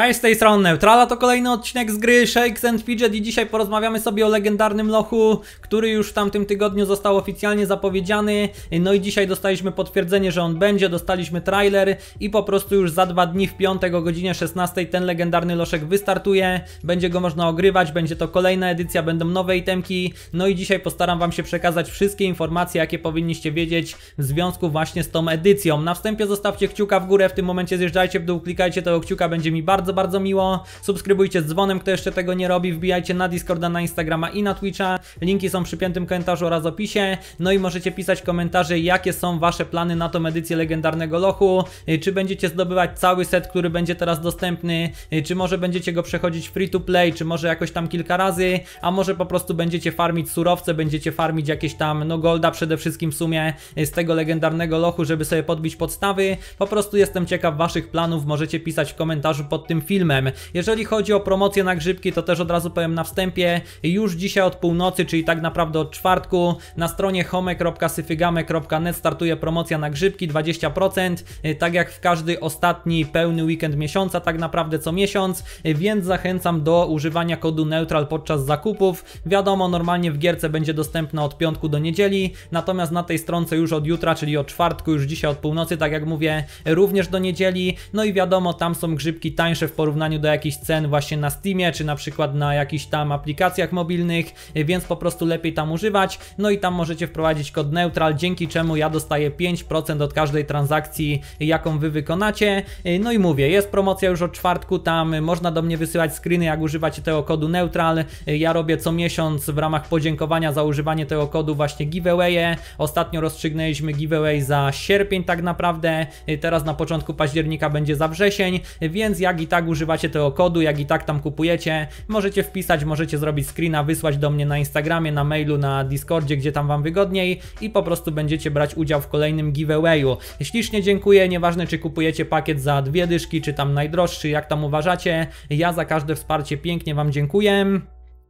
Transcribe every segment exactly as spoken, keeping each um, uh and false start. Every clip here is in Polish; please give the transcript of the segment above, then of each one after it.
Hej, z tej strony Neutrala, to kolejny odcinek z gry Shakes and Fidget i dzisiaj porozmawiamy sobie o legendarnym lochu, który już w tamtym tygodniu został oficjalnie zapowiedziany. No i dzisiaj dostaliśmy potwierdzenie, że on będzie, dostaliśmy trailer i po prostu już za dwa dni w piątek o godzinie szesnastej ten legendarny loszek wystartuje. Będzie go można ogrywać, będzie to kolejna edycja, będą nowe itemki. No i dzisiaj postaram wam się przekazać wszystkie informacje, jakie powinniście wiedzieć w związku właśnie z tą edycją. Na wstępie zostawcie kciuka w górę, w tym momencie zjeżdżajcie w dół, klikajcie tego kciuka, będzie mi bardzo Bardzo, bardzo miło. Subskrybujcie z dzwonem, kto jeszcze tego nie robi. Wbijajcie na Discorda, na Instagrama i na Twitcha. Linki są przy piętym komentarzu oraz opisie. No i możecie pisać komentarze, jakie są wasze plany na tą edycję legendarnego lochu. Czy będziecie zdobywać cały set, który będzie teraz dostępny? Czy może będziecie go przechodzić free to play? Czy może jakoś tam kilka razy? A może po prostu będziecie farmić surowce, będziecie farmić jakieś tam, no golda przede wszystkim w sumie z tego legendarnego lochu, żeby sobie podbić podstawy. Po prostu jestem ciekaw waszych planów. Możecie pisać w komentarzu pod tym filmem. Jeżeli chodzi o promocję na grzybki, to też od razu powiem na wstępie, już dzisiaj od północy, czyli tak naprawdę od czwartku, na stronie home kropka s f game kropka net startuje promocja na grzybki dwadzieścia procent, tak jak w każdy ostatni pełny weekend miesiąca, tak naprawdę co miesiąc, więc zachęcam do używania kodu neutral podczas zakupów. Wiadomo, normalnie w gierce będzie dostępna od piątku do niedzieli, natomiast na tej stronce już od jutra, czyli od czwartku, już dzisiaj od północy, tak jak mówię, również do niedzieli. No i wiadomo, tam są grzybki tańsze w porównaniu do jakichś cen właśnie na Steamie, czy na przykład na jakichś tam aplikacjach mobilnych, więc po prostu lepiej tam używać. No i tam możecie wprowadzić kod neutral, dzięki czemu ja dostaję pięć procent od każdej transakcji, jaką wy wykonacie. No i mówię, jest promocja już od czwartku, tam można do mnie wysyłać screeny, jak używacie tego kodu neutral. Ja robię co miesiąc w ramach podziękowania za używanie tego kodu właśnie giveawaye. Ostatnio rozstrzygnęliśmy giveaway za sierpień tak naprawdę, teraz na początku października będzie za wrzesień, więc jak i I tak używacie tego kodu, jak i tak tam kupujecie, możecie wpisać, możecie zrobić screena, wysłać do mnie na Instagramie, na mailu, na Discordzie, gdzie tam wam wygodniej i po prostu będziecie brać udział w kolejnym giveawayu. Ślicznie dziękuję, nieważne czy kupujecie pakiet za dwie dyszki, czy tam najdroższy, jak tam uważacie, ja za każde wsparcie pięknie wam dziękuję.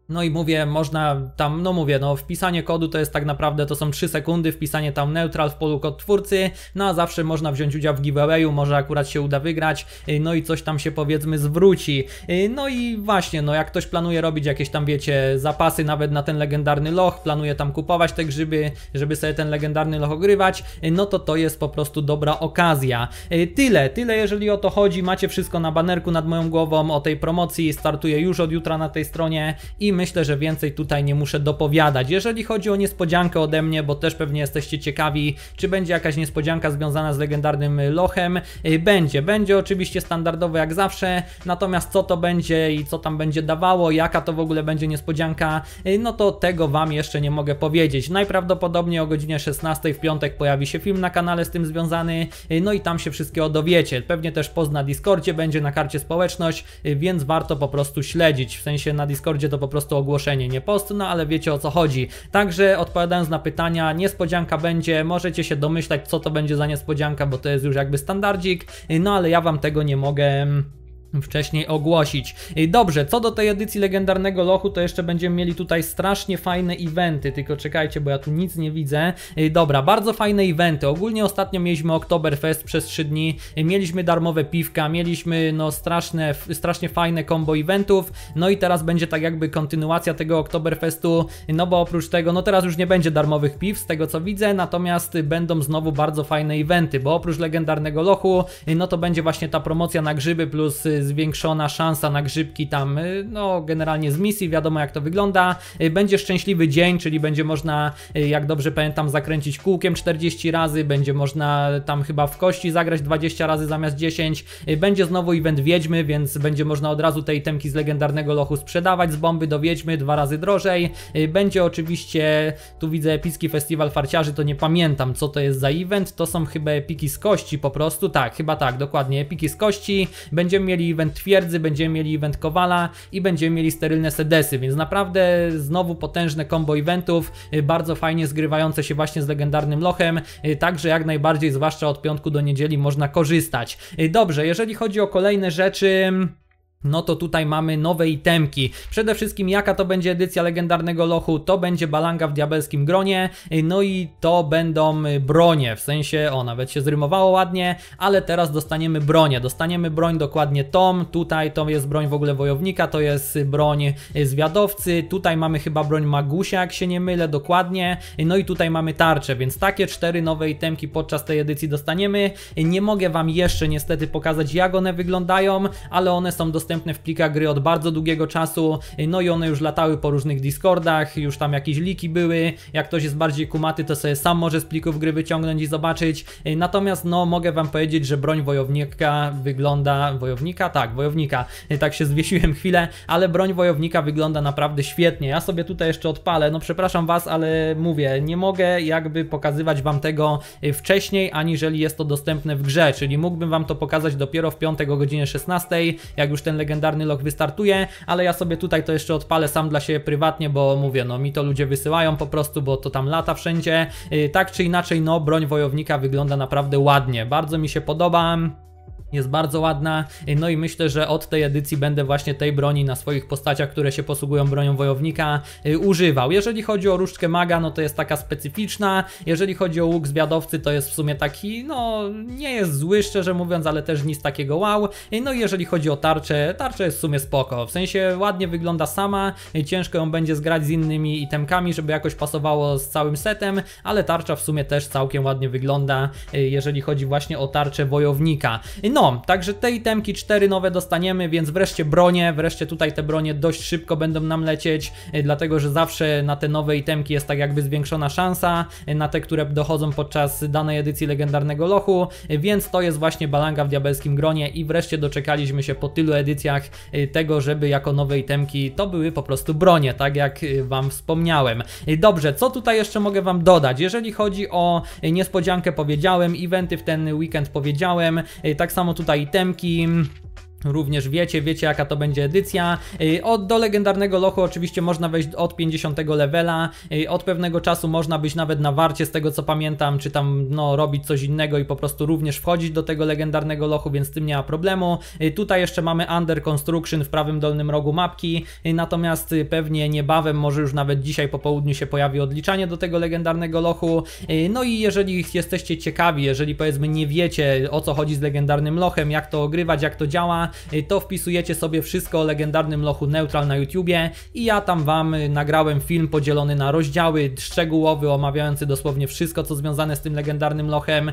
No i mówię, można tam, no mówię, no wpisanie kodu to jest tak naprawdę, to są trzy sekundy, wpisanie tam neutral w polu kod twórcy, no a zawsze można wziąć udział w giveawayu, może akurat się uda wygrać, no i coś tam się powiedzmy zwróci. No i właśnie, no jak ktoś planuje robić jakieś tam, wiecie, zapasy nawet na ten legendarny loch, planuje tam kupować te grzyby, żeby sobie ten legendarny loch ogrywać, no to to jest po prostu dobra okazja. Tyle, tyle jeżeli o to chodzi, macie wszystko na banerku nad moją głową o tej promocji, startuję już od jutra na tej stronie i myślę, że więcej tutaj nie muszę dopowiadać. Jeżeli chodzi o niespodziankę ode mnie, bo też pewnie jesteście ciekawi, czy będzie jakaś niespodzianka związana z legendarnym lochem. Będzie, będzie oczywiście standardowo jak zawsze, natomiast co to będzie i co tam będzie dawało, jaka to w ogóle będzie niespodzianka, no to tego wam jeszcze nie mogę powiedzieć. Najprawdopodobniej o godzinie szesnastej w piątek pojawi się film na kanale z tym związany, no i tam się wszystkiego dowiecie. Pewnie też post na Discordzie będzie, na karcie społeczność, więc warto po prostu śledzić. W sensie na Discordzie to po prostu to ogłoszenie, nie post, no ale wiecie o co chodzi. Także odpowiadając na pytania, niespodzianka będzie, możecie się domyślać co to będzie za niespodzianka, bo to jest już jakby standardzik, no ale ja wam tego nie mogę wcześniej ogłosić. Dobrze, co do tej edycji legendarnego lochu, to jeszcze będziemy mieli tutaj strasznie fajne eventy, tylko czekajcie, bo ja tu nic nie widzę. Dobra, bardzo fajne eventy. Ogólnie ostatnio mieliśmy Oktoberfest przez trzy dni, mieliśmy darmowe piwka, mieliśmy no straszne, strasznie fajne combo eventów, no i teraz będzie tak jakby kontynuacja tego Oktoberfestu, no bo oprócz tego, no teraz już nie będzie darmowych piw z tego co widzę, natomiast będą znowu bardzo fajne eventy, bo oprócz legendarnego lochu, no to będzie właśnie ta promocja na grzyby plus zwiększona szansa na grzybki tam, no generalnie z misji, wiadomo jak to wygląda. Będzie szczęśliwy dzień, czyli będzie można, jak dobrze pamiętam, zakręcić kółkiem czterdzieści razy, będzie można tam chyba w kości zagrać dwadzieścia razy zamiast dziesięć. Będzie znowu event wiedźmy, więc będzie można od razu te itemki z legendarnego lochu sprzedawać z bomby do wiedźmy, dwa razy drożej. Będzie oczywiście, tu widzę epicki festiwal farciarzy, to nie pamiętam co to jest za event, to są chyba epiki z kości po prostu, tak, chyba tak, dokładnie, epiki z kości. Będziemy mieli event twierdzy, będziemy mieli event kowala i będziemy mieli sterylne sedesy, więc naprawdę znowu potężne combo eventów, bardzo fajnie zgrywające się właśnie z legendarnym lochem, także jak najbardziej, zwłaszcza od piątku do niedzieli można korzystać. Dobrze, jeżeli chodzi o kolejne rzeczy, no to tutaj mamy nowe itemki. Przede wszystkim jaka to będzie edycja Legendarnego Lochu, to będzie balanga w diabelskim gronie, no i to będą bronie, w sensie, o, nawet się zrymowało ładnie, ale teraz dostaniemy bronię, dostaniemy broń dokładnie tą, tutaj to jest broń w ogóle wojownika, to jest broń zwiadowcy, tutaj mamy chyba broń magusia, jak się nie mylę, dokładnie, no i tutaj mamy tarczę, więc takie cztery nowe itemki podczas tej edycji dostaniemy. Nie mogę Wam jeszcze niestety pokazać, jak one wyglądają, ale one są dostępne w plikach gry od bardzo długiego czasu, no i one już latały po różnych Discordach, już tam jakieś leaki były, jak ktoś jest bardziej kumaty, to sobie sam może z plików gry wyciągnąć i zobaczyć. Natomiast no mogę Wam powiedzieć, że broń wojownika wygląda, wojownika? Tak, wojownika, tak się zwiesiłem chwilę, ale broń wojownika wygląda naprawdę świetnie. Ja sobie tutaj jeszcze odpalę, no przepraszam Was, ale mówię, nie mogę jakby pokazywać Wam tego wcześniej, aniżeli jest to dostępne w grze, czyli mógłbym Wam to pokazać dopiero w piątek o godzinie szesnastej, jak już ten Legendarny Loch wystartuje, ale ja sobie tutaj to jeszcze odpalę sam dla siebie prywatnie, bo mówię, no mi to ludzie wysyłają po prostu, bo to tam lata wszędzie. Tak czy inaczej, no broń wojownika wygląda naprawdę ładnie, bardzo mi się podoba. Jest bardzo ładna, no i myślę, że od tej edycji będę właśnie tej broni na swoich postaciach, które się posługują bronią wojownika, używał. Jeżeli chodzi o różdżkę maga, no to jest taka specyficzna, jeżeli chodzi o łuk zwiadowcy, to jest w sumie taki, no nie jest zły, szczerze mówiąc, ale też nic takiego wow. No i jeżeli chodzi o tarczę, tarcza jest w sumie spoko, w sensie ładnie wygląda sama, ciężko ją będzie zgrać z innymi itemkami, żeby jakoś pasowało z całym setem, ale tarcza w sumie też całkiem ładnie wygląda, jeżeli chodzi właśnie o tarczę wojownika. No, także te itemki cztery nowe dostaniemy, więc wreszcie bronie, wreszcie tutaj te bronie dość szybko będą nam lecieć, dlatego że zawsze na te nowe itemki jest tak jakby zwiększona szansa, na te, które dochodzą podczas danej edycji Legendarnego Lochu, więc to jest właśnie balanga w diabelskim gronie i wreszcie doczekaliśmy się po tylu edycjach tego, żeby jako nowe itemki to były po prostu bronie, tak jak Wam wspomniałem. Dobrze, co tutaj jeszcze mogę Wam dodać? Jeżeli chodzi o niespodziankę, powiedziałem, eventy w ten weekend powiedziałem, tak samo tutaj itemki również wiecie, wiecie jaka to będzie edycja. Od do Legendarnego Lochu oczywiście można wejść od pięćdziesiątego levela, od pewnego czasu można być nawet na warcie, z tego co pamiętam, czy tam no robić coś innego i po prostu również wchodzić do tego Legendarnego Lochu, więc z tym nie ma problemu. Tutaj jeszcze mamy Under Construction w prawym dolnym rogu mapki, natomiast pewnie niebawem, może już nawet dzisiaj po południu się pojawi odliczanie do tego Legendarnego Lochu. No i jeżeli jesteście ciekawi, jeżeli powiedzmy nie wiecie o co chodzi z Legendarnym Lochem, jak to ogrywać, jak to działa, to wpisujecie sobie wszystko o Legendarnym Lochu Neutral na YouTubie i ja tam Wam nagrałem film podzielony na rozdziały, szczegółowy, omawiający dosłownie wszystko, co związane z tym Legendarnym Lochem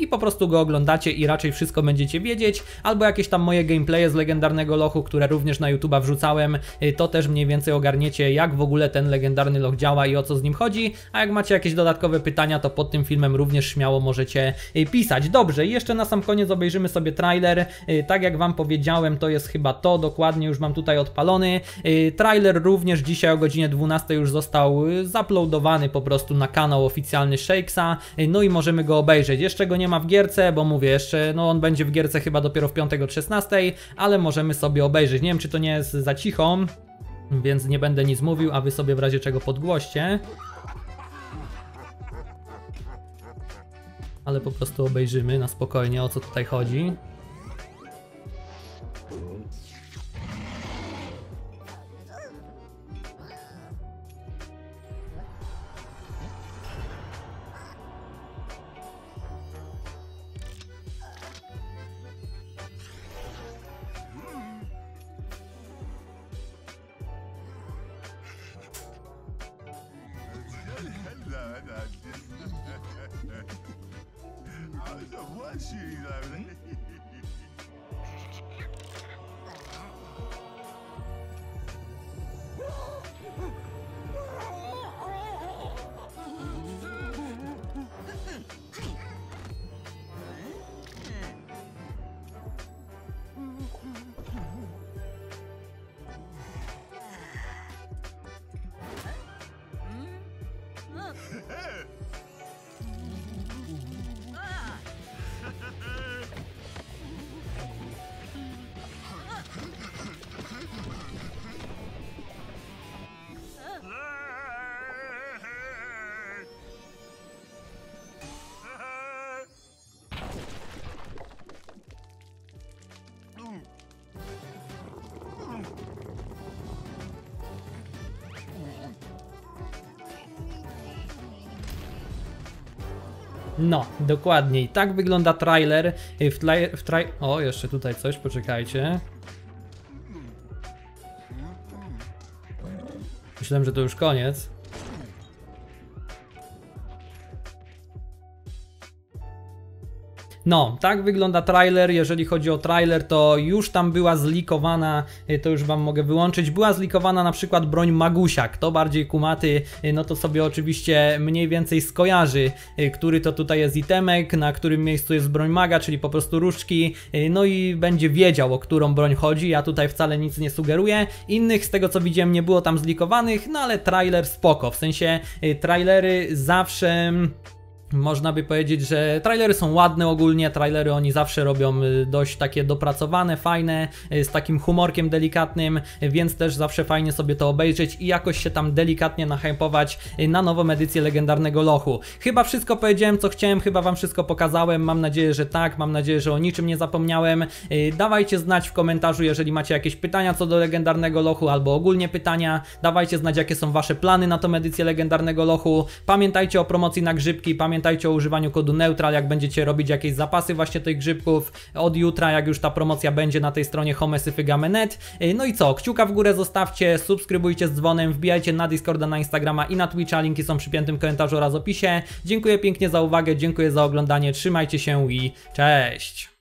i po prostu go oglądacie i raczej wszystko będziecie wiedzieć, albo jakieś tam moje gameplaye z Legendarnego Lochu, które również na YouTuba wrzucałem, to też mniej więcej ogarniecie, jak w ogóle ten Legendarny Loch działa i o co z nim chodzi, a jak macie jakieś dodatkowe pytania, to pod tym filmem również śmiało możecie pisać. Dobrze, i jeszcze na sam koniec obejrzymy sobie trailer, tak jak Wam powiedziałem, to jest chyba to, dokładnie już mam tutaj odpalony. Yy, trailer również dzisiaj o godzinie dwunastej już został zaploadowany po prostu na kanał oficjalny Shakesa, yy, no i możemy go obejrzeć. Jeszcze go nie ma w gierce, bo mówię jeszcze, no on będzie w gierce chyba dopiero w piątek od szesnastej, ale możemy sobie obejrzeć. Nie wiem, czy to nie jest za cicho, więc nie będę nic mówił, a Wy sobie w razie czego podgłoście. Ale po prostu obejrzymy na spokojnie, o co tutaj chodzi. No, dokładnie. I tak wygląda trailer. W trailer... W trai o, jeszcze tutaj coś, poczekajcie. Myślałem, że to już koniec. No, tak wygląda trailer. Jeżeli chodzi o trailer, to już tam była zlikowana, to już wam mogę wyłączyć, była zlikowana na przykład broń Magusia. Kto bardziej kumaty, no to sobie oczywiście mniej więcej skojarzy, który to tutaj jest itemek, na którym miejscu jest broń Maga, czyli po prostu różdżki, no i będzie wiedział, o którą broń chodzi. Ja tutaj wcale nic nie sugeruję. Innych z tego co widziałem nie było tam zlikowanych, no ale trailer spoko, w sensie trailery zawsze... Można by powiedzieć, że trailery są ładne ogólnie, trailery oni zawsze robią dość takie dopracowane, fajne, z takim humorkiem delikatnym, więc też zawsze fajnie sobie to obejrzeć i jakoś się tam delikatnie nachypować na nową edycję Legendarnego Lochu. Chyba wszystko powiedziałem, co chciałem, chyba wam wszystko pokazałem, mam nadzieję, że tak, mam nadzieję, że o niczym nie zapomniałem. Dawajcie znać w komentarzu, jeżeli macie jakieś pytania co do Legendarnego Lochu albo ogólnie pytania, dawajcie znać jakie są wasze plany na tą edycję Legendarnego Lochu. Pamiętajcie o promocji na grzybki, pamiętajcie Pamiętajcie o używaniu kodu neutral, jak będziecie robić jakieś zapasy właśnie tych grzybków od jutra, jak już ta promocja będzie na tej stronie home kropka s f game kropka net. No i co, kciuka w górę zostawcie, subskrybujcie z dzwonem, wbijajcie na Discorda, na Instagrama i na Twitcha, linki są przy piętym komentarzu oraz opisie. Dziękuję pięknie za uwagę, dziękuję za oglądanie, trzymajcie się i cześć!